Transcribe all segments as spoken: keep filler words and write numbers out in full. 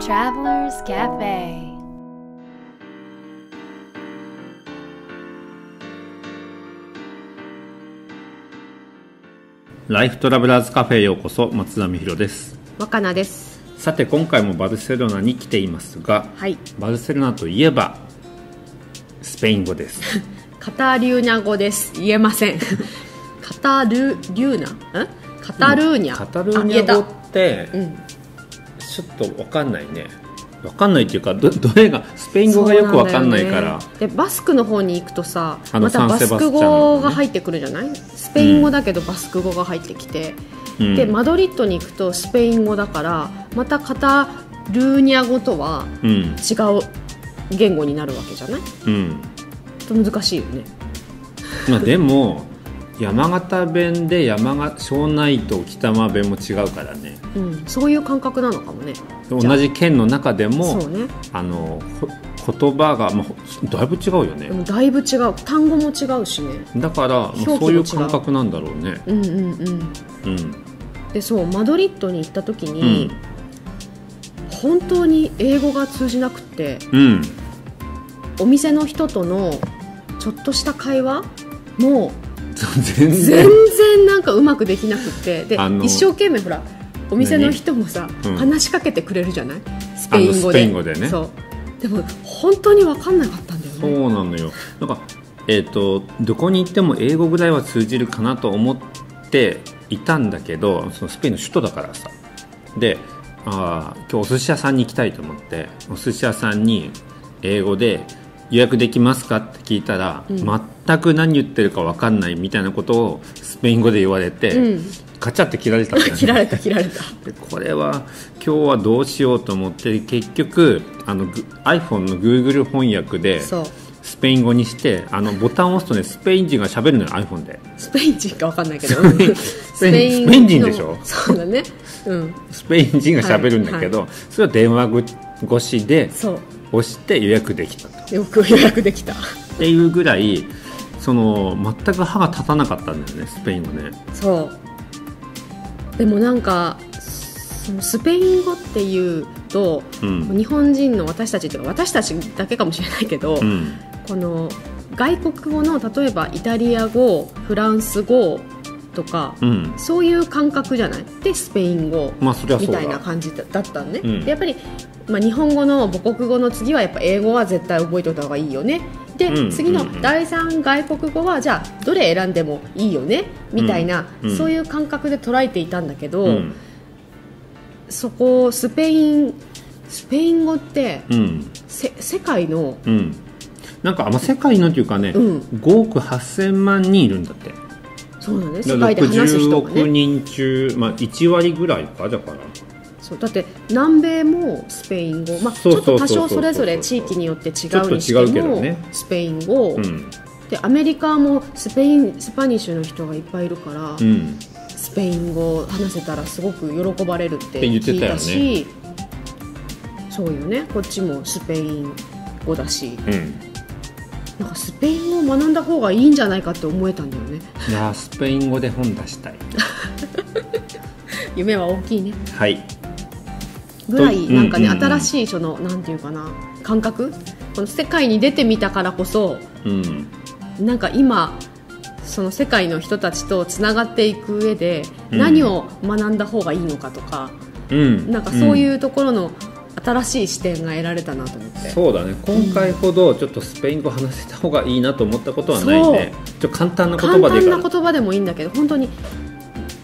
Traveler's Cafe. ライフトラベラーズカフェへようこそ。松田美弘です。若菜です。さて今回もバルセロナに来ていますが、はい、バルセロナといえばスペイン語です。カタルーニャ語です。言えません。カタルーニャ？カタルーニャ。カタルーニャ語って。ちょっと分かんないね。分かんないっていうか ど, どれがスペイン語がよく分かんないから、ね、でバスクの方に行くとさ、またバスク語が入ってくるじゃない、ね、スペイン語だけどバスク語が入ってきて、うん、でマドリッドに行くとスペイン語だからまたカタルーニャ語とは違う言語になるわけじゃない、うん、と難しいよね、まあ、でも山形弁で山が庄内と北間弁も違うからね、うん、そういう感覚なのかもね。同じ県の中でも、ね、あの言葉が、まあ、だいぶ違うよね。だいぶ違う、単語も違うしね。だから、まあ、そういう感覚なんだろうね。うんうんうん、うん、でそうマドリッドに行った時に、うん、本当に英語が通じなくて、うん、お店の人とのちょっとした会話も全 然, 全然なんかうまくできなくて、で一生懸命ほらお店の人もさ、うん、話しかけてくれるじゃない、スペイン語 で, ン語でね。そうでも本当に分かんなかったんだよね。そうなのよ。なんか、えー、とどこに行っても英語ぐらいは通じるかなと思っていたんだけど、そのスペインの首都だからさ、であ今日お寿司屋さんに行きたいと思ってお寿司屋さんに英語で予約できますかって聞いたら、うん、全く何言ってるか分かんないみたいなことをスペイン語で言われて、うん、カチャって切られたんだよね。切られた切られた。でこれは今日はどうしようと思って、結局あの iPhone の Google 翻訳でスペイン語にして、あのボタンを押すとね、スペイン人が喋るのよ iPhone で。スペイン人か分かんないけどスペイン、スペイン人でしょ。そうだね、うん、スペイン人が喋るんだけど、はいはい、それは電話越しで押して予約できたと。よく予約できたっていうぐらい、その全く歯が立たなかったんだよね、スペイン語ね。そうでもなんかそのスペイン語っていうと、うん、日本人の私たちというか私たちだけかもしれないけど、うん、この外国語の例えばイタリア語、フランス語とか、うん、そういう感覚じゃないでスペイン語みたいな感じだったんね、うん、でやっぱりまあ、日本語の母国語の次はやっぱ英語は絶対覚えておいた方がいいよね。で、うん、次のだいさん外国語はじゃあどれ選んでもいいよねみたいな、うん、そういう感覚で捉えていたんだけど、うん、そこスペインスペイン語って、うん、せ世界の、うん、なんかあんま世界のというかね、うん、ごおくはっせんまん人いるんだって。そうなんです、ね、世界で話す人がねろくじゅうおくにん中、まあ、いちわりぐらいか。だからだって南米もスペイン語、まあ、ちょっと多少それぞれ地域によって違うにしてもスペイン語、うん、でアメリカもスペインスパニッシュの人がいっぱいいるから、うん、スペイン語話せたらすごく喜ばれるって聞いたし、って言ってたよね。そうよね、こっちもスペイン語だし、うん、なんかスペイン語を学んだ方がいいんじゃないかって思えたんだよね。いやスペイン語で本出したい夢は大きいね。はい、ぐらいなんかね、うんうんうん、新しいそのなんていうかな感覚、この世界に出てみたからこそ、うん、なんか今その世界の人たちとつながっていく上で、うん、何を学んだ方がいいのかとか、うん、なんかそういうところの新しい視点が得られたなと思って、うん、そうだね。今回ほどちょっとスペイン語話せた方がいいなと思ったことはないね。ちょっと簡単な言葉でいいから、簡単な言葉でもいいんだけど、本当に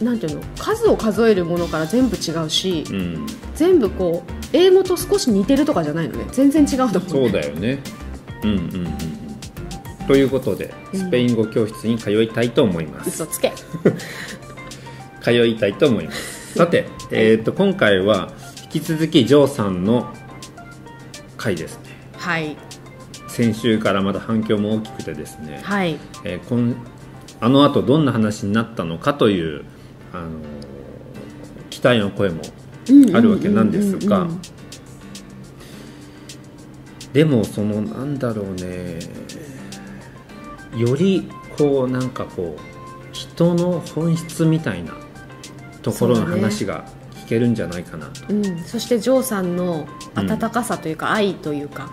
なんていうの、数を数えるものから全部違うし、うん、全部こう英語と少し似てるとかじゃないのね、全然違うと思う、ね、そうだよね、うんうんうん、ということでスペイン語教室に通いたいと思います、うん、嘘つけ通いたいと思います。さて、えー、と今回は引き続きジョーさんの回ですね。はい、先週からまだ反響も大きくてですね、はい、えー、こんあのあとどんな話になったのかというあの期待の声もあるわけなんですが、でもそのなんだろうね、よりこうなんかこう人の本質みたいなところの話が聞けるんじゃないかなと、うん、そしてジョーさんの温かさというか、うん、愛というか、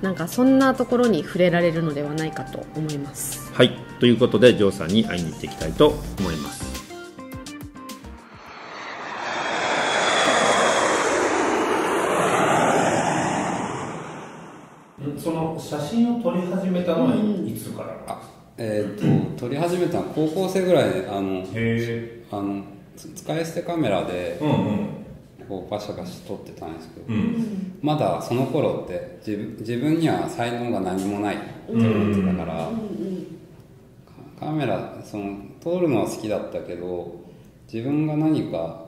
なんかそんなところに触れられるのではないかと思います。はい、ということでジョーさんに会いに行っていきたいと思います。その写真を撮り始めたのはいつから？あ、えー、と撮り始めたのは高校生ぐらいで、あのへあの使い捨てカメラで、うんうん、こうガシャガシャ撮ってたんですけど、うん、まだその頃って自 分, 自分には才能が何もないと思ってたから、うんうん、カメラその撮るのは好きだったけど、自分が何か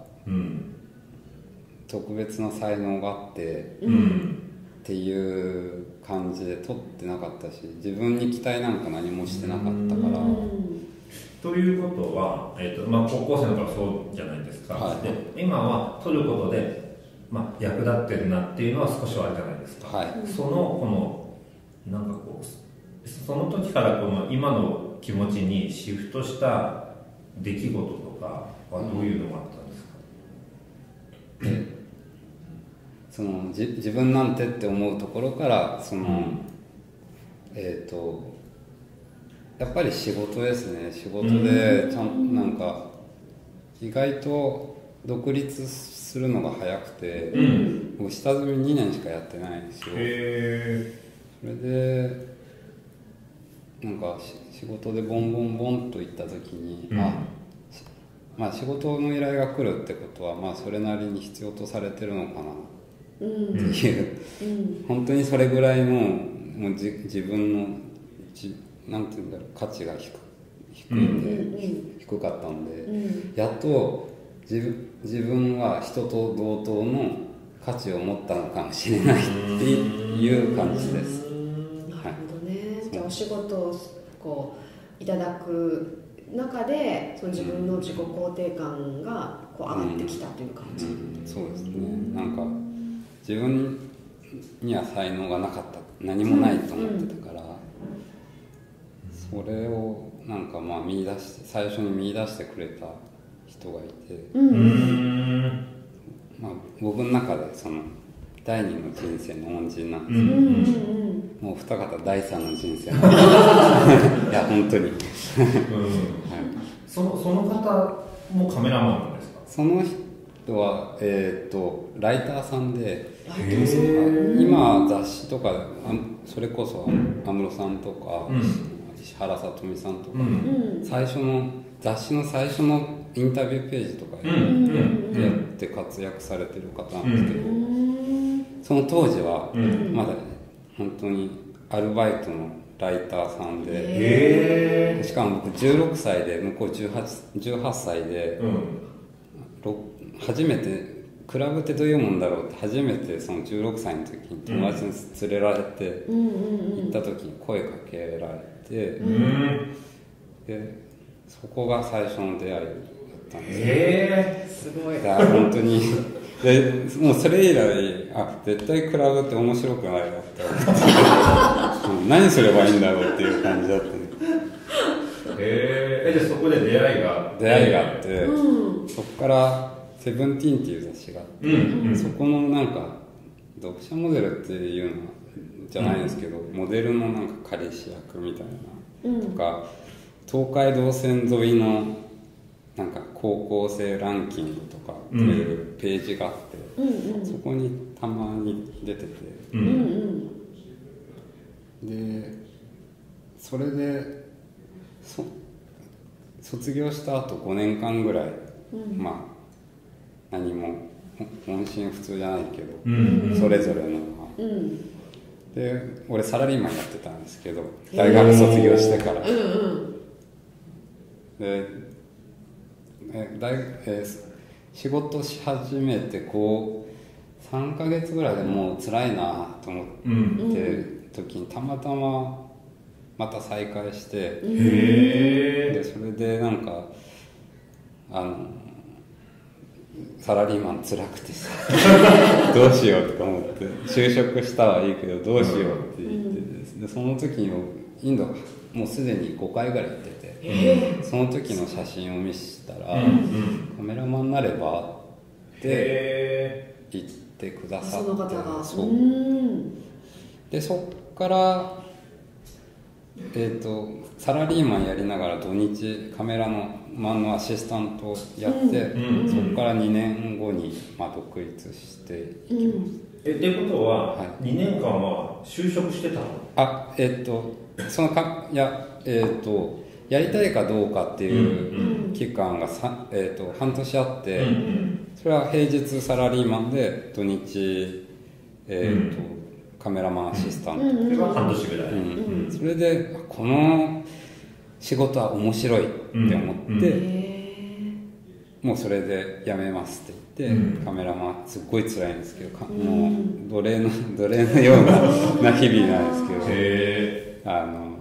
特別な才能があって、うんうんっていう感じで撮ってなかったし、自分に期待なんか何もしてなかったから。ということは、えーとまあ、高校生の頃そうじゃないですか、はい、で今は撮ることで、まあ、役立ってるなっていうのは少しはあるじゃないですか、はい、そのこのなんかこうその時からこの今の気持ちにシフトした出来事とかはどういうのがあったんですか？うんそのじ自分なんてって思うところからその、うん、えーとやっぱり仕事ですね。仕事でちゃんなんか意外と独立するのが早くて、うん、もう下積みにねんしかやってないんですよ。へー。それでなんか仕事でボンボンボンといった時に、うん、あまあ仕事の依頼が来るってことはまあそれなりに必要とされてるのかなっていう、うん、本当にそれぐらいのもうじ自分のじなんていうんだろう価値が 低, 低いんで、うん、低かったんで、うん、やっと 自, 自分は人と同等の価値を持ったのかもしれないっていう感じです。なるほどね、はい、じゃあお仕事をこういただく中でその自分の自己肯定感がこう上がってきたという感じ、うんうんうん、そうですね、なんか自分には才能がなかった、何もないと思ってたから、うんうん、それをなんかまあ見出して最初に見出してくれた人がいて、うんまあ、僕の中でその第二の人生の恩人なんですけど、うんうん、もう二方第三の人生いや本当に、うんはい、その、その方もカメラマンなんですか？その人は、えー、とライターさんで、今雑誌とかそれこそ安室さんとか、うん、石原さとみさんとか、うん、最初の雑誌の最初のインタビューページとかでやって活躍されてる方なんですけど、うん、その当時はまだ、ねうん、本当にアルバイトのライターさんで、えー、しかも僕じゅうろくさいで向こう じゅうはち, じゅうはっさいで、うん、初めてクラブってどういうもんだろうって初めてそのじゅうろくさいの時に友達に連れられて行った時に声かけられて、うんうんうん、でそこが最初の出会いだったんですよ。えー、すごい。だから本当にでもうそれ以来あ絶対クラブって面白くないなって思ってもう何すればいいんだろうっていう感じだったね。えー、じゃあそこで出会いが出会いがあって、うん、そこからセブンティーンっていう雑誌があって、うんうん、そこのなんか読者モデルっていうのじゃないんですけど、うん、モデルのなんか彼氏役みたいなとか、うん、東海道線沿いのなんか高校生ランキングとかっていうページがあって、うん、そこにたまに出てて、うんうん、でそれでそ卒業した後ごねんかんぐらい、うん、まあ何も音信不通じゃないけど、うんうん、それぞれの、うん、で俺サラリーマンやってたんですけど大学卒業してから、えー、でえ大、えー、仕事し始めてこうさんかげつぐらいでもう辛いなと思ってる時にたまたままた再会して、うん、でそれでなんかあのサラリーマン辛くてさどうしようとか思って就職したはいいけどどうしようって言ってです、ね、でその時にインドもうすでにごかいぐらい行ってて、えー、その時の写真を見せたら、うんうん、カメラマンになればって行ってくださって、その方がそう、でそっから、えー、とサラリーマンやりながら土日カメラのマンのアシスタントをやって、うん、そこからにねんごに、まあ、独立していきます、うん、えってことは、はい、にねんかんは就職してたの？あ、えっとそのかいやえっとやりたいかどうかっていう期間がさ、えっと半年あって、うんうん、それは平日サラリーマンで土日、えっとうん、カメラマンアシスタント、うん、それは半年ぐらい、うんうん、それでこの仕事は面白いって思って、うんうん、もうそれで辞めますって。でカメラマンすっごい辛いんですけど、もう奴隷の奴隷のような日々なんですけど、あの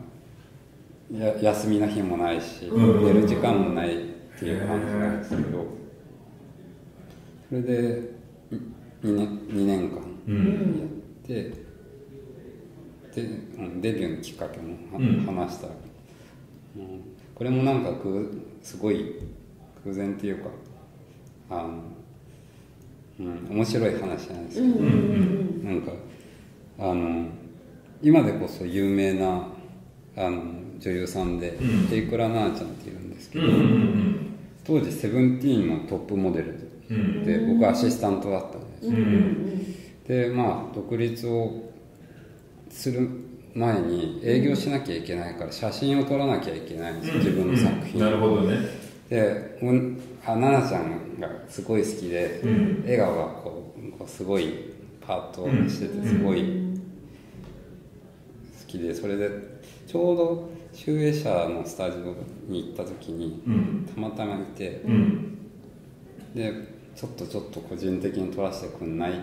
や休みの日もないし寝る時間もないっていう感じなんですけど、それでにねんかんやって、うん、でデビューのきっかけも話したら、うん、これもなんかすごい偶然っていうか、あのうん、面白い話じゃないですけど、うんうんうん、なんかあの今でこそ有名なあの女優さんでテイクラナーちゃんっていうんですけど、うんうんうん、当時セブンティーンのトップモデルで、うん、僕アシスタントだったんです、うんうん、でまあ独立をする前に営業しなきゃいけないから写真を撮らなきゃいけないんです、自分の作品、うんうん、なるほどね。で、あ、ナナちゃんがすごい好きで、うん、笑顔がこう、こうすごいパートしててすごい好きで、それでちょうど集英社のスタジオに行った時に、うん、たまたまいて、うん、でちょっとちょっと個人的に撮らせてくんないっ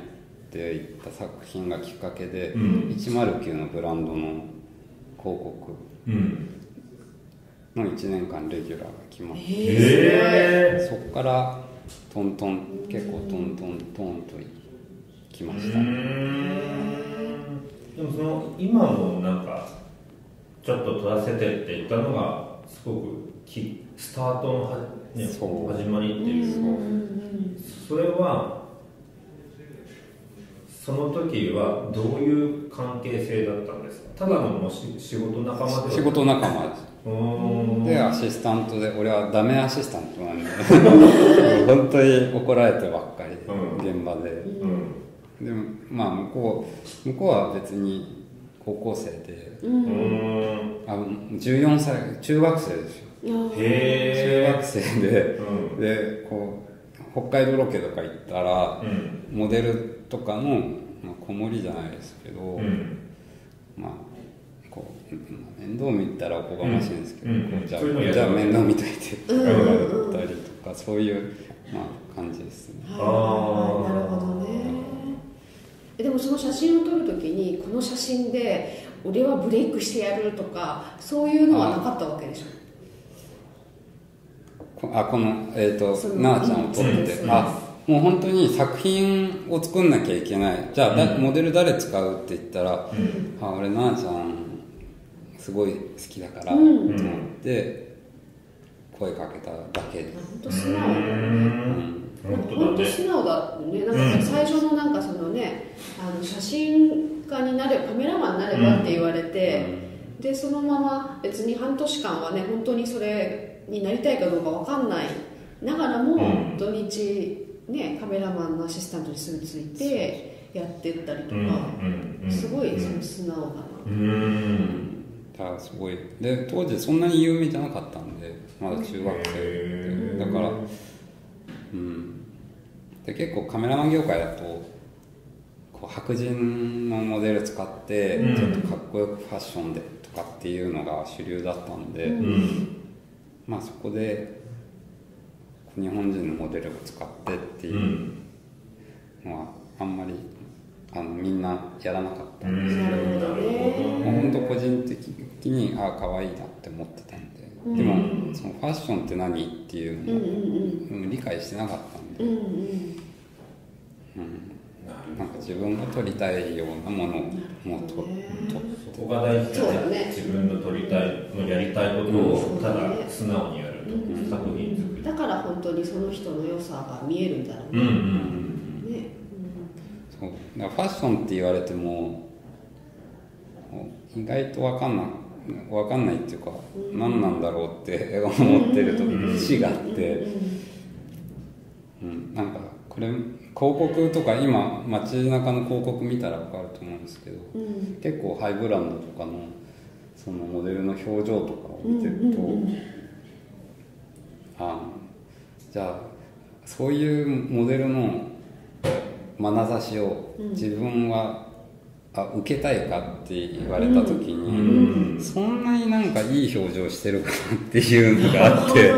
て言った作品がきっかけで、うん、ひゃくきゅうのブランドの広告、うんのいちねんかんレギュラーが決まって、えー、そこからトントン結構トントントンときました。でもその今もなんかちょっと撮らせてって言ったのがすごくきスタートのは、ね、始まりっていう。そう。それはその時はどういう関係性だったんですか？ただのもう仕事仲間では？仕事仲間です。でアシスタントで、俺はダメアシスタントなんで本当に怒られてばっかりで、うん、現場で、うん、でもまあ向こう向こうは別に高校生で、うん、あじゅうよんさい中学生でしょ、へ中学生で、うん、でこう北海道ロケとか行ったら、うん、モデルとかの、まあ、子守じゃないですけど、うん、まあ面倒見たらおこがましいんですけど、うん、こうじゃあ、うん、じゃあ面倒見といてとか言ったりとか、そういう、まあ、感じですね。はい、ああなるほどね。でもその写真を撮るときにこの写真で俺はブレイクしてやるとかそういうのはなかったわけでしょ。あこのえっ、ー、となあちゃんを撮って、うん、あもう本当に作品を作んなきゃいけない。じゃあ、うん、モデル誰使うって言ったら、うん、あ俺なあちゃんすごい好きだからと思って声かけただけです。本当素直だね。本当素直だね。なんか最初のなんかそのね、あの写真家になればカメラマンになればって言われて、うん、でそのまま別に半年間はね本当にそれになりたいかどうかわかんないながらも土日ねカメラマンのアシスタントにすぐついてやってったりとか、うん、すごいその素直だな。うんすごいで当時そんなに有名じゃなかったんでまだ中学生だから、うん、で結構カメラマン業界だとこう白人のモデル使ってちょっとかっこよくファッションでとかっていうのが主流だったんで、うん、まあそこで日本人のモデルを使ってっていうのはあんまり。あのみんなやらなかったんですけど、本当個人的にああ可愛いなって思ってたんで、うん、でもそのファッションって何っていうのを、うん、理解してなかったんで、うんうん、なんか自分が撮りたいようなものをもう撮ってそこが大事だね。自分の撮りたいやりたいことをただ素直にやると、うん、作品作りだから本当にその人の良さが見えるんだろうね。そう、だからファッションって言われても意外と分かんない分かんないっていうか、うん、何なんだろうって思ってると節があって、うん、なんかこれ広告とか今街中の広告見たら分かると思うんですけど、うん、結構ハイブランドとかのそのモデルの表情とかを見てると、あ、じゃあそういうモデルの眼差しを自分は、うん、あ受けたいかって言われた時に、うん、そんなになんかいい表情してるかなっていうのがあって、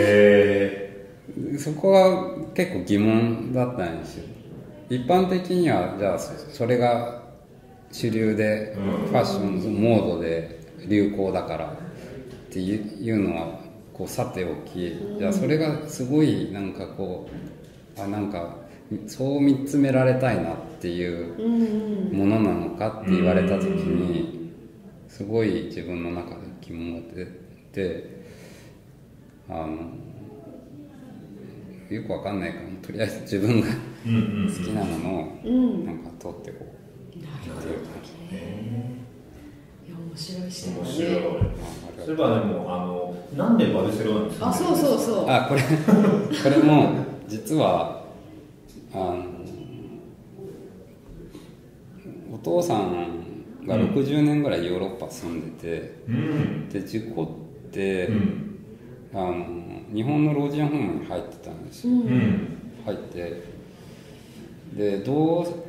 えー、そこは結構疑問だったんですよ。一般的にはじゃあそれが主流でファッションモードで流行だからっていうのはこうさておき、じゃあそれがすごいなんかこう、あ、なんかそう見つめられたいなっていうものなのかって言われた時にすごい自分の中で疑問が出て、あのよくわかんないからとりあえず自分が好きなものをなんか撮ってこう。なるほどね。いや、面白い視点だね。面白い。それはでもあのなんでバルセロナに住んでるんですか？あ、そうそうそう。あ、これこれも実はあのお父さんがろくじゅうねんぐらいヨーロッパ住んでて、うん、で事故って、うん、あの日本の老人ホームに入ってたんですよ。うん、入ってでどう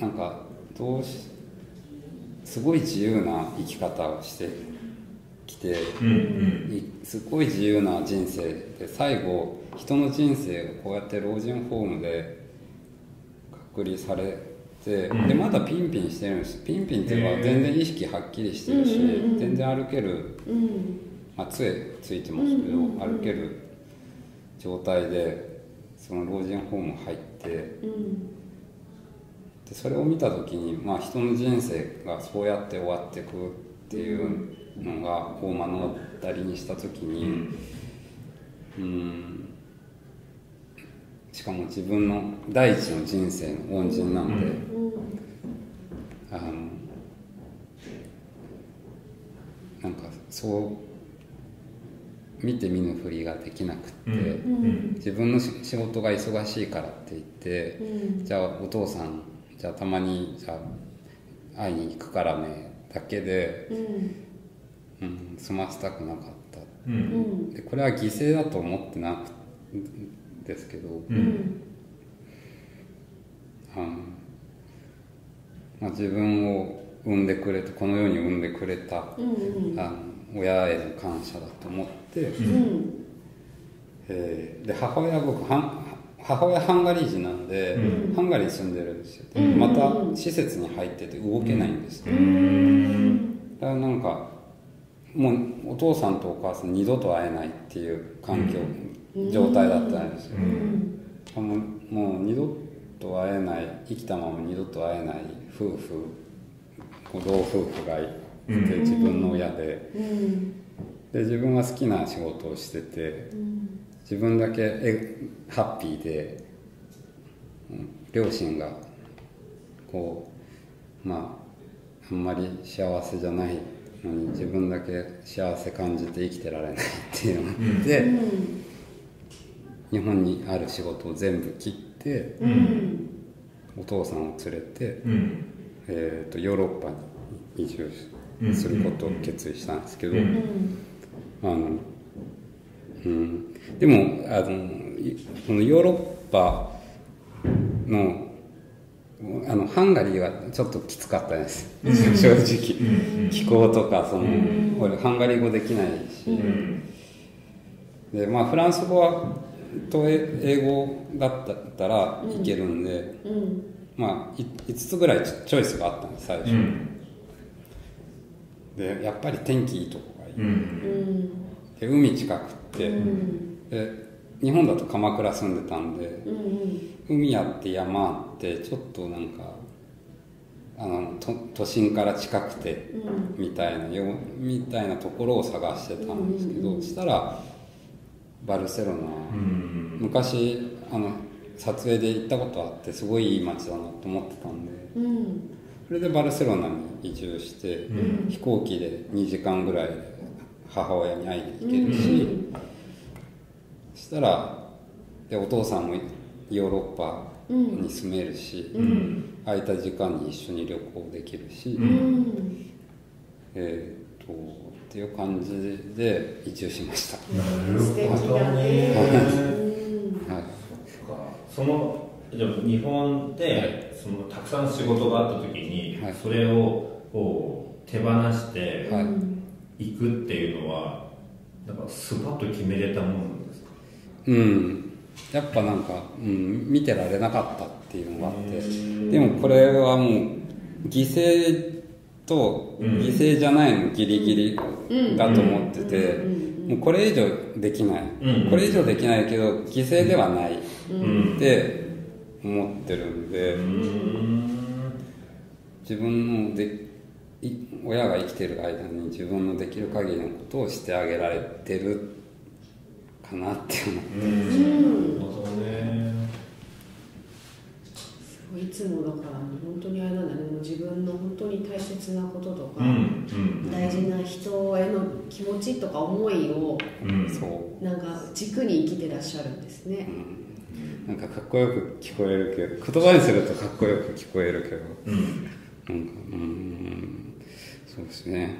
なんかどうしすごい自由な生き方をしてきて、うんうん、すごい自由な人生で最後人の人生がこうやって老人ホームで隔離されて、うん、でまだピンピンしてるんです。ピンピンっていうか全然意識はっきりしてるし、えー、全然歩ける、うん、まあ杖ついてますけど、うんうん、歩ける状態でその老人ホーム入って。うんでそれを見た時に、まあ、人の人生がそうやって終わっていくっていうのがこう目の当たりにした時に、うん、しかも自分の第一の人生の恩人なんで、あのなんかそう見て見ぬふりができなくって、自分の仕事が忙しいからって言ってじゃあお父さんじゃあたまにじゃあ会いに行くからねだけで、うんうん、済ませたくなかった、うん、でこれは犠牲だと思ってなくですけど、うんあのまあ、自分を産んでくれてこの世に産んでくれた、うん、あの親への感謝だと思って、うんえー、で母親は僕は母親ハンガリー人なんで、うん、ハンガリーに住んでるんですよ。また施設に入ってて動けないんですよ、うん、だからなんかもうお父さんとお母さん二度と会えないっていう環境、うん、状態だったんですよ、うん、もう、もう二度と会えない生きたまま二度と会えない夫婦ご老夫婦がいて、うん、自分の親で、うん、で自分は好きな仕事をしてて、うん自分だけハッピーで両親がこうまああんまり幸せじゃないのに自分だけ幸せ感じて生きてられないっていうのがあって、うん、日本にある仕事を全部切って、うん、お父さんを連れて、うんえー、とヨーロッパに移住することを決意したんですけど、うん、あのうんでもあのそのヨーロッパ の, あのハンガリーはちょっときつかったです正直、うん、気候とかその、うん、俺ハンガリー語できないし、うんでまあ、フランス語はと英語だったらいけるんで、うんうんまあ、いつつぐらいチョイスがあったんです最初、うん、でやっぱり天気いいとこがいい、うん、で海近くて、うんで日本だと鎌倉住んでたんで、うん、海あって山あってちょっとなんかあのと都心から近くてみたいな、うん、みたいなところを探してたんですけど、うん、したらバルセロナ、うん、昔あの撮影で行ったことあってすごいいい街だなと思ってたんで、うん、それでバルセロナに移住して、うん、飛行機でにじかんぐらい母親に会いに行けるし、うん、そしたらでお父さんもヨーロッパに住めるし、うん、空いた時間に一緒に旅行できるし、うん、えー、っとっていう感じで移住しました。素敵だね。はい、そのじゃあ日本でそのたくさん仕事があった時に、はい、それをこう手放していくっていうのはなんかスパッと決めれたものなんですか？うん、やっぱなんか、うん、見てられなかったっていうのがあって、でもこれはもう犠牲と犠牲じゃないのギリギリだと思ってて、もうこれ以上できない、これ以上できないけど犠牲ではないって思ってるんで、自分ので親が生きてる間に自分のできる限りのことをしてあげられてるかなって思ってます。いつもだから本当にあれなんだね、もう自分の本当に大切なこととか、うんうん、大事な人への気持ちとか思いを、うん、そうなんか軸に生きてらっしゃるんですね、うん、なんかかっこよく聞こえるけど、言葉にするとかっこよく聞こえるけど、うん、なんかうん、そうですね、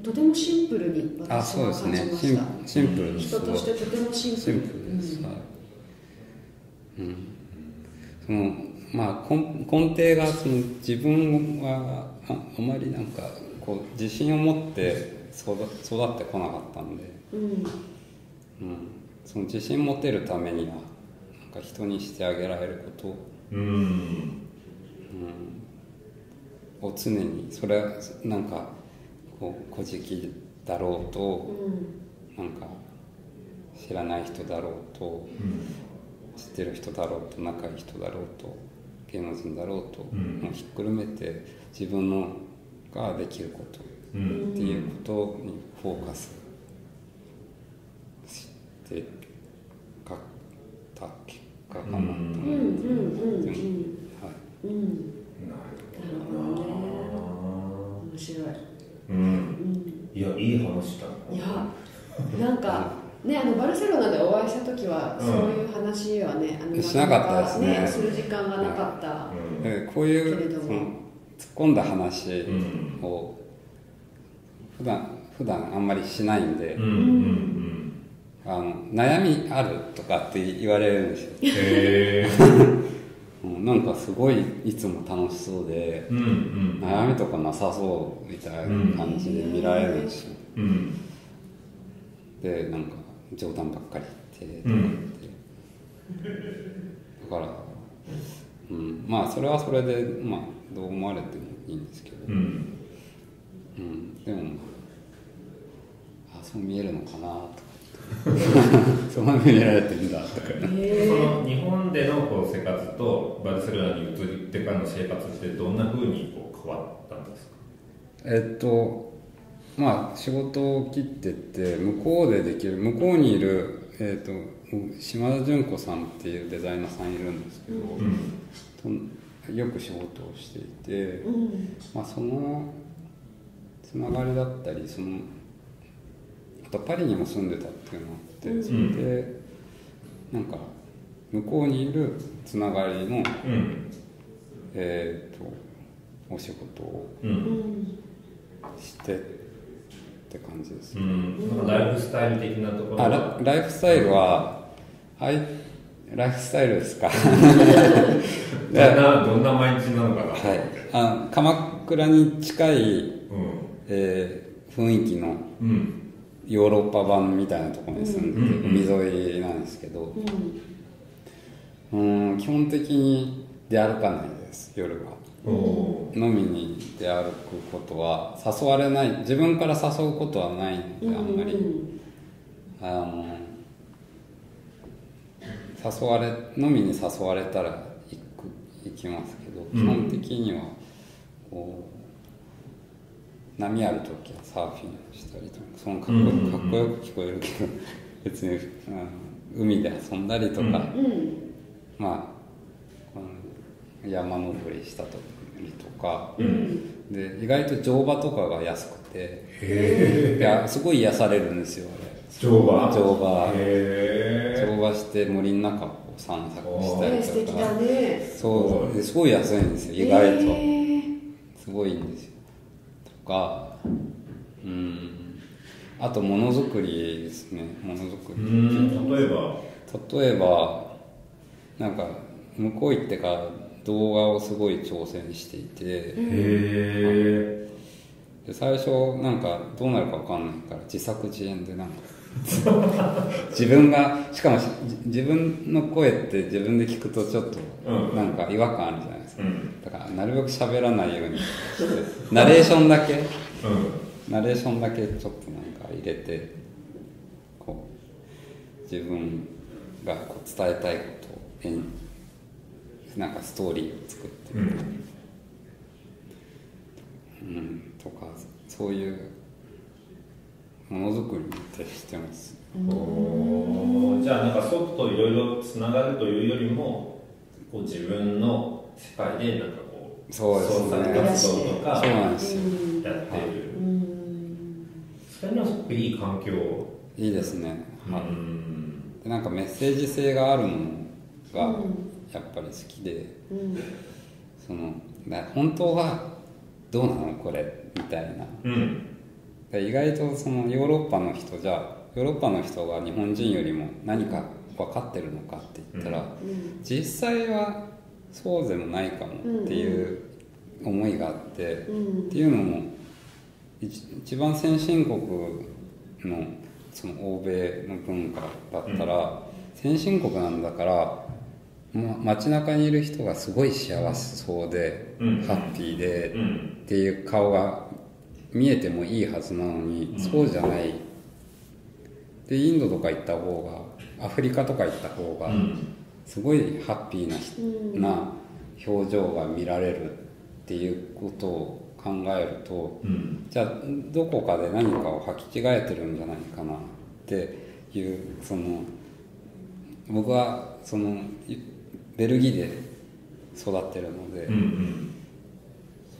とてもシンプルに私は感じました。シンプルです、人としてとてもシンプル、シンプルです、うん、はい、うん、そのまあ、根, 根底がその自分は あ, あまりなんかこう自信を持って育ってこなかったんで、うんうん、その自信持てるためにはなんか人にしてあげられることを、うんうん、を常に、それはなんかこう小じだろうと、うん、なんか知らない人だろうと、うん、知ってる人だろうと、仲いい人だろうと、芸能人だろうと、うん、もうひっくるめて自分のができることっていうことにフォーカスしてかった結果かなと思って、うんうんうんうん、はい、うん、なるほどね、面白い、うん、うん、いやいい話だ、いやなんかね、あのバルセロナでお会いした時は、うん、そういう話はね、あのしなかったですね、ね、する時間がなかった、うん、こういうその突っ込んだ話を普段、普段あんまりしないんで、うんうん、あの悩みあるとかって言われるんですよ。へなんかすごいいつも楽しそうで、うんうん、悩みとかなさそうみたいな感じで見られるんですよ、うん、でなんか冗談ばっかり言ってとか言って、うん、だから、うん、まあそれはそれで、まあ、どう思われてもいいんですけど、うんうん、でもあそう見えるのかなとかそんなに見られてるんだとか、ね、その日本でのこう生活とバルセロナに移ってからの生活ってどんな風にこう変わったんですか？えっとまあ、仕事を切ってって向こうでできる、向こうにいる、えー、と島田純子さんっていうデザイナーさんいるんですけど、うん、よく仕事をしていて、うんまあ、そのつながりだったり、そのあとパリにも住んでたっていうのがあって、うん、それでなんか向こうにいるつながりの、うんえー、とお仕事をして、うんって感じです、うん、ライフスタイル的なところ、あ ラ, ライフスタイルは、うん、はい、ライフスタイルですかじゃあどんな毎日なのかな、はい、あ鎌倉に近い、うんえー、雰囲気のヨーロッパ版みたいなところに住んで、うん、海沿いなんですけど、うん、うん基本的に出歩かないです夜は。飲みに行って歩くことは誘われない、自分から誘うことはないので、あんまり、うん、あの誘われ飲みに誘われたら 行く、行きますけど、基本的にはこう波ある時はサーフィンしたりとか、そのかっこよく聞こえるけど別にあの海で遊んだりとか、うんまあ、この山登りしたりとか、うん、で意外と乗馬とかが安くて、へー、すごい癒されるんですよ。乗馬乗馬へ乗馬して森の中を散策したりとか、素敵だね。そうですごい安いんですよ、意外とすごいんですよとか、うん、あとものづくりですね。ものづくり、うん、例えば例えばなんか向こう行ってから動画をすごい挑戦していて、へで最初なんかどうなるか分かんないから自作自演でなんか自分がしかもし自分の声って自分で聞くとちょっとなんか違和感あるじゃないですか、うん、だからなるべく喋らないようにしてナレーションだけ、うん、ナレーションだけちょっとなんか入れてこう自分がこう伝えたいことをなんかストーリーを作ってみたり、うんうん、とかそういうものづくりってしてます。お、じゃあなんか外といろいろつながるというよりもこう自分の世界でなんかこう創作活動とかやっている。それにはすごくいい環境。いいですね、はい、うん、でなんかメッセージ性があるものがやっぱり好きで、うん、その本当はどうなのこれみたいな、うん、意外とそのヨーロッパの人じゃヨーロッパの人が日本人よりも何か分かってるのかって言ったら、うん、実際はそうでもないかもっていう思いがあって、うん、っていうのも一番先進国 の, その欧米の文化だったら、うん、先進国なんだから街中にいる人がすごい幸せそうで、うん、ハッピーで、うん、っていう顔が見えてもいいはずなのに、そうじゃないでインドとか行った方がアフリカとか行った方がすごいハッピー な,、うん、な表情が見られるっていうことを考えると、うん、じゃあどこかで何かを履き違えてるんじゃないかなっていう、その僕はそのベルギーで育ってるので、うんうん、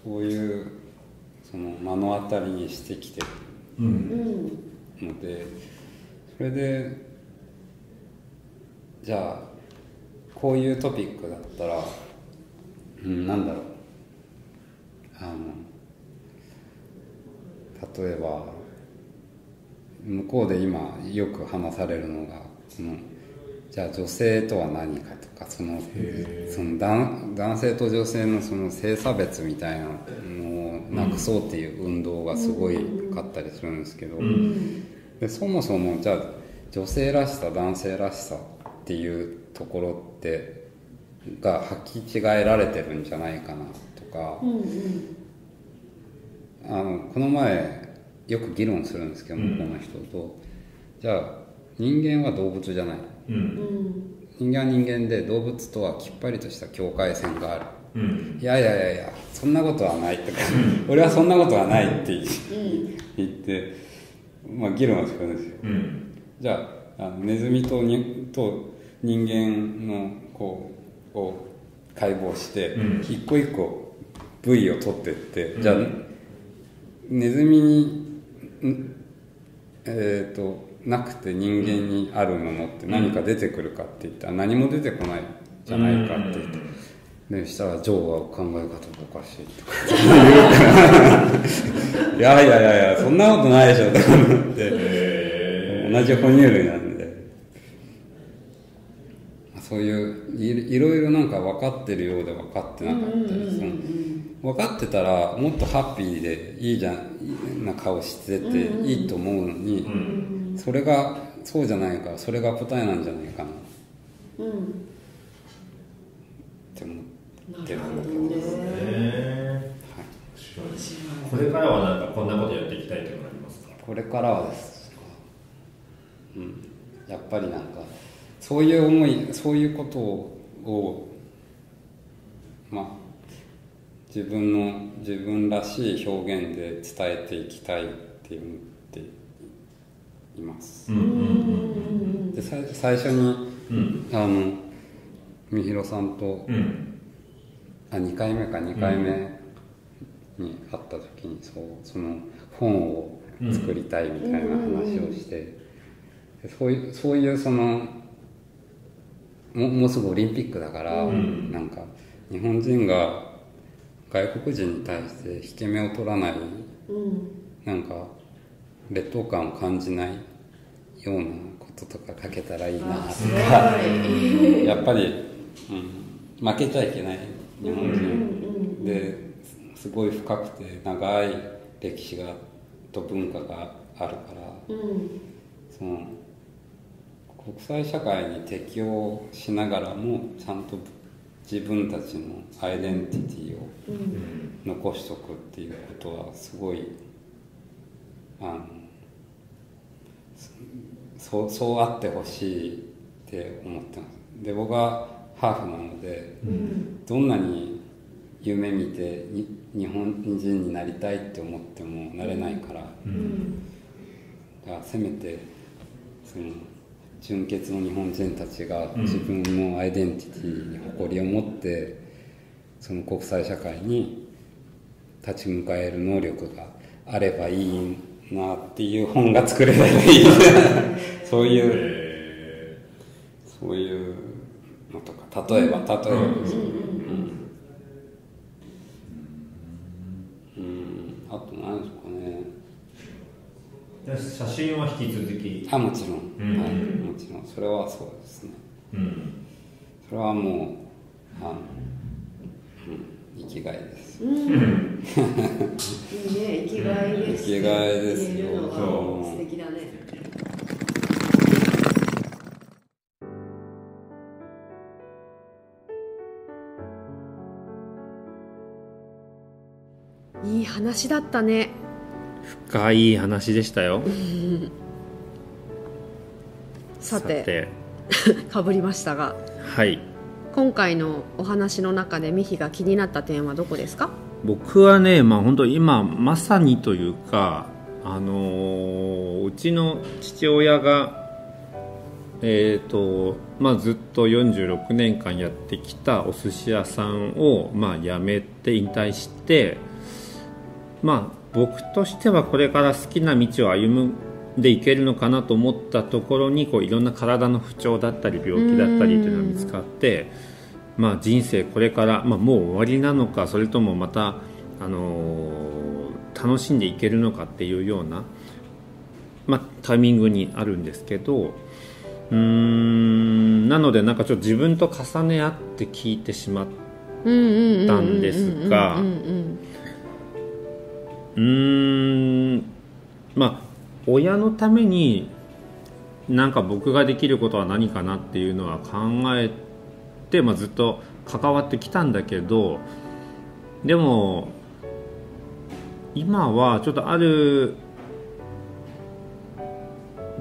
そういうその目の当たりにしてきてるので、うん、それでじゃあこういうトピックだったら、うん、なんだろう、あの例えば向こうで今よく話されるのがそのじゃあ女性とは何かとかその、その男、男性と女性のその性差別みたいなのをなくそうっていう運動がすごいかったりするんですけど、うん、でそもそもじゃあ女性らしさ男性らしさっていうところってが履き違えられてるんじゃないかなとか、うん、あのこの前よく議論するんですけど向こうの人と、じゃあ人間は動物じゃない、うん、人間は人間で動物とはきっぱりとした境界線がある、うん、いやいやいやいやそんなことはないとか俺はそんなことはないって言って、まあ、議論はするんですよ、うん、じゃ あ, あのネズミ と, にと人間のこうを解剖して、うん、一個一個部位を取っていって、うん、じゃあネズミにえっ、ー、となくて人間にあるものって何か出てくるかって言ったら何も出てこないじゃないかって言って、でしたらジョーは考え方がおかしいとか言うからいやいやいやいやそんなことないでしょとか思って、同じ哺乳類なんでそういういろいろなんか分かってるようで分かってなかったり、その分かってたらもっとハッピーでいいじゃんな顔してていいと思うのに、それがそうじゃないからそれが答えなんじゃないかな、うん、って思ってるんだけどね。はい、これからはなんかこんなことやっていきたいというのありますか？これからはですか、うん、やっぱりなんかそういう思いそういうことをまあ自分の自分らしい表現で伝えていきたいって思って。います、うんうんうん、で最初に、うん、あのみひろさんと、うん、あにかいめかにかいめに会った時に、うん、そうその本を作りたいみたいな話をして、うんうん、そういう、そういうそのも, もうすぐオリンピックだから、うん、なんか日本人が外国人に対して引け目を取らない、うん、なんか劣等感を感じないようなこととか書けたらいいなとかやっぱり、うん、負けちゃいけない日本人、うん、ですごい深くて長い歴史がと文化があるから、うん、その国際社会に適応しながらもちゃんと自分たちのアイデンティティを残しとくっていうことはすごいあの そ, そうあってほしいって思ってます。で僕はハーフなので、うん、どんなに夢見て日本人になりたいって思ってもなれないから、うん、だからせめてその純潔の日本人たちが自分のアイデンティティに誇りを持ってその国際社会に立ち向かえる能力があればいいなっていう本が作れればいいそういうそういうのとか例えば例えば、うんうん、あと何ですかね。写真は引き続きあもちろん、うんはい、もちろんそれはそうですね、うん、それはもうあの、うん、生きがいです、うん、いいね生きがいです、ね、生きがいですよ素敵だね。いい話だったね。深い話でしたよ、うん、さて、さてかぶりましたが、はい、今回のお話の中でミヒが気になった点はどこですか？僕はね、まあ、本当今まさにというか、あのー、うちの父親が、えーとまあ、ずっとよんじゅうろくねんかんやってきたお寿司屋さんを、まあ、辞めて引退してまあ僕としてはこれから好きな道を歩んでいけるのかなと思ったところにこういろんな体の不調だったり病気だったりというのが見つかって、まあ、人生これから、まあ、もう終わりなのかそれともまた、あのー、楽しんでいけるのかっていうような、まあ、タイミングにあるんですけどうーんなのでなんかちょっと自分と重ね合って聞いてしまったんですがうーんまあ親のためになんか僕ができることは何かなっていうのは考えて、まあ、ずっと関わってきたんだけどでも今はちょっとある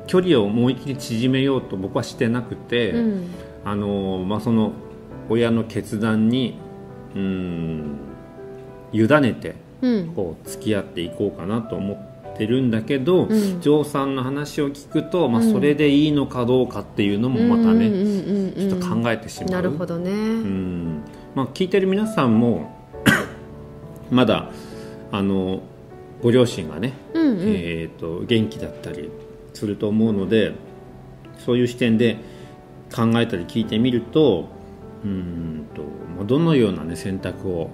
距離を思いっきり縮めようと僕はしてなくて、うんあのまあ、その親の決断にうーん委ねてこう付き合っていこうかなと思ってるんだけど、うん、ジョーさんの話を聞くと、まあ、それでいいのかどうかっていうのもまたね、うん、ちょっと考えてしまう。なるほどね、うんまあ、聞いてる皆さんもまだあのご両親がね、うんうんえー、と元気だったりすると思うのでそういう視点で考えたり聞いてみると、うんとまあ、どのような、ね、選択を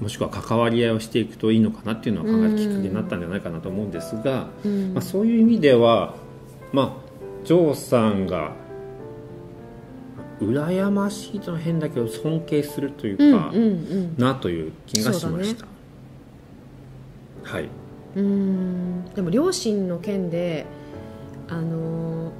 もしくは関わり合いをしていくといいのかなっていうのを考えるきっかけになったんじゃないかなと思うんですが、うんまあ、そういう意味では、まあ、ジョーさんが羨ましいと変だけど尊敬するというか、うんうんうん、なという気がしました、ねはいうーんでも両親の件で、あのー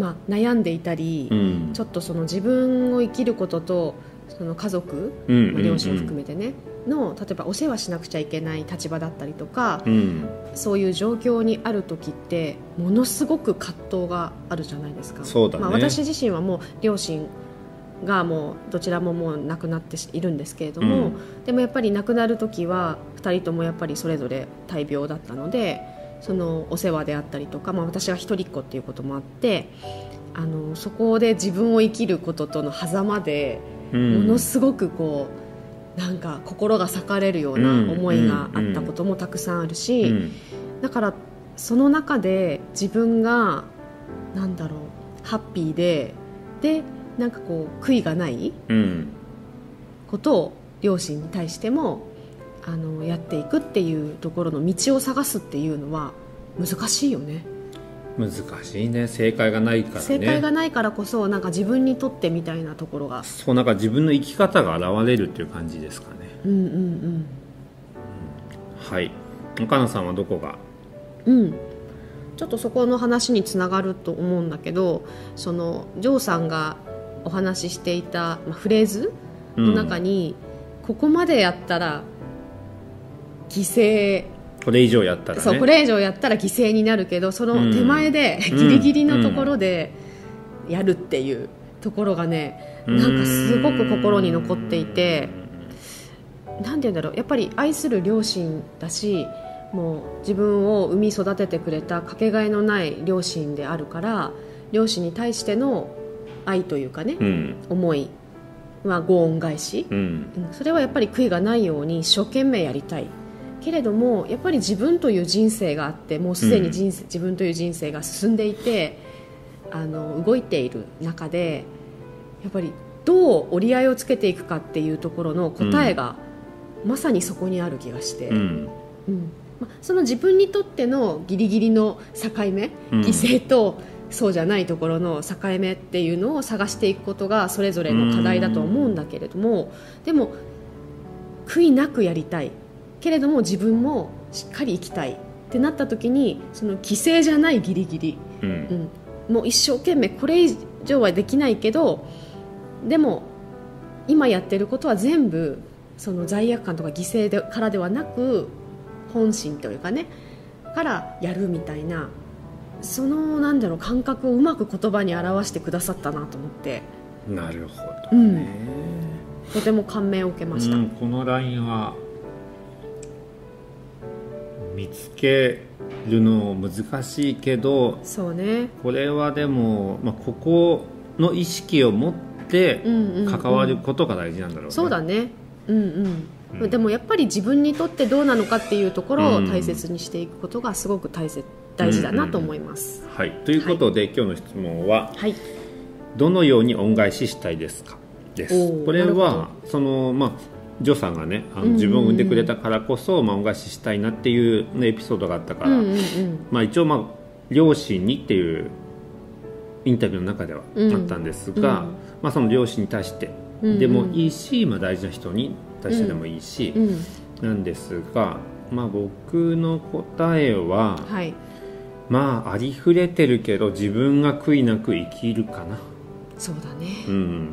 まあ、悩んでいたり、うん、ちょっとその自分を生きることとその家族、うんうんうんまあ、両親を含めてねの例えばお世話しなくちゃいけない立場だったりとか、うん、そういう状況にある時ってものすごく葛藤があるじゃないですか。そうだね。まあ、私自身はもう両親がもうどちらももう亡くなっているんですけれども、うん、でもやっぱり亡くなる時はふたりともやっぱりそれぞれ大病だったのでそのお世話であったりとか、まあ、私は一人っ子っていうこともあって、あのそこで自分を生きることとの狭間で、うん、ものすごくこうなんか心が裂かれるような思いがあったこともたくさんあるし、うんうん、だからその中で自分がなんだろうハッピーででなんかこう悔いがないことを両親に対してもあのやっていくっていうところの道を探すっていうのは難しいよね。難しいね。正解がないからね。正解がないからこそなんか自分にとってみたいなところが、そうなんか自分の生き方が現れるっていう感じですかね。うんうんうん。はい。岡野さんはどこが、うん、ちょっとそこの話につながると思うんだけど、そのジョーさんがお話ししていた、まあ、フレーズの中に、うん、ここまでやったら犠牲、これ以上やったらね、そうこれ以上やったら犠牲になるけど、その手前で、うん、ギリギリのところでやるっていうところがね、うん、なんかすごく心に残っていて、なんて言うんだろう、やっぱり愛する両親だし、もう自分を産み育ててくれたかけがえのない両親であるから、両親に対しての愛というかね、うん、思いはご恩返し、うん、それはやっぱり悔いがないように一生懸命やりたいけれども、やっぱり自分という人生があって、もうすでに人生、うん、自分という人生が進んでいて、あの動いている中でやっぱりどう折り合いをつけていくかっていうところの答えが、うん、まさにそこにある気がして、うんうん、ま、その自分にとってのギリギリの境目、うん、犠牲とそうじゃないところの境目っていうのを探していくことがそれぞれの課題だと思うんだけれども、でも悔いなくやりたいけれども自分もしっかり生きたいってなった時に、その犠牲じゃないギリギリ、うんうん、もう一生懸命これ以上はできないけど、でも今やってることは全部その罪悪感とか犠牲でからではなく、本心というかねからやるみたいな、そのなんだろう感覚をうまく言葉に表してくださったなと思って、なるほどね、うん、とても感銘を受けました、うん、このラインは見つけるの難しいけど、そうね、これはでも、まあ、ここの意識を持って関わることが大事なんだろうね、うんうんうん、そうだね、うんうんうん、でもやっぱり自分にとってどうなのかっていうところを大切にしていくことがすごく大切、大事だなと思います、うんうん、はい、ということで、はい、今日の質問は、はい、どのように恩返ししたいですかです。これはその、まあ、ジョさんがね、あの自分を産んでくれたからこそ、うんうんうん、まあ、恩返ししたいなっていう、ね、エピソードがあったから、うんうんうん、まあ、一応、まあ、両親にっていうインタビューの中ではあったんですが、うんうん、まあ、その両親に対してでもいいし、うんうん、まあ、大事な人に対してでもいいし、うんうん、なんですが、まあ、僕の答えは、はい、まあ、ありふれてるけど自分が悔いなく生きるかな。そうだね、うん、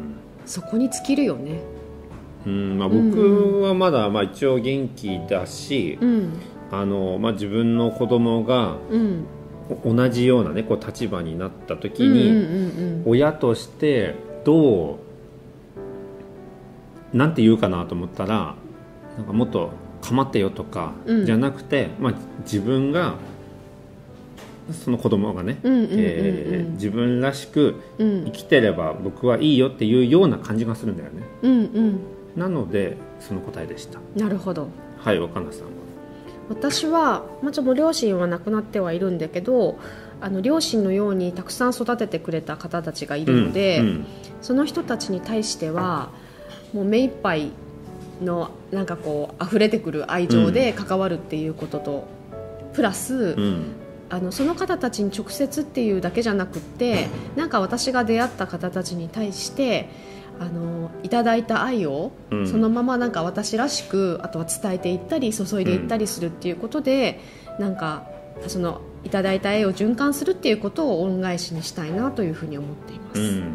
そこに尽きるよね、うん、まあ、僕はまだ、まあ、一応元気だし、うん、あのまあ、自分の子供が同じような、ね、こう立場になった時に、うんうんうんうん、親としてどうなんて言うかなと思ったら、なんかもっと構ってよとかじゃなくて、うん、まあ、自分がその子供がね、自分らしく生きてれば僕はいいよっていうような感じがするんだよね、うんうん、なのでその答えでした。なるほど。はい、若菜さんは。私は、まあ、ちょっと両親は亡くなってはいるんだけど、あの両親のようにたくさん育ててくれた方たちがいるので、うんうん、その人たちに対してはもう目いっぱいのなんかこう溢れてくる愛情で関わるっていうことと、うん、プラス、うん、あのその方たちに直接っていうだけじゃなくって、なんか私が出会った方たちに対してあのいただいた愛を、うん、そのままなんか私らしくあとは伝えていったり注いでいったりするっていうことで、うん、なんかそのいただいた愛を循環するっていうことを恩返しにしたいなというふうに思っています、うん、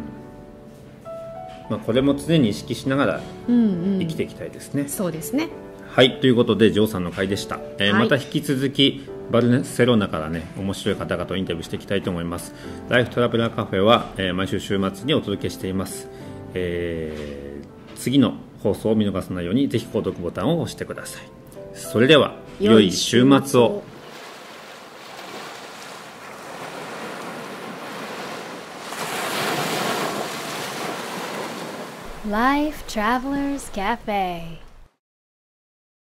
まあ、これも常に意識しながら生きていきたいですね、うんうん、そうですね。はい、ということでジョーさんの回でした、えーはい、また引き続きバルセロナからね、面白い方々をインタビューしていきたいと思います。ライフトラベラーカフェは、えー、毎週週末にお届けしています、えー、次の放送を見逃さないようにぜひ購読ボタンを押してください。それでは良い週末を。Life Travelers Cafe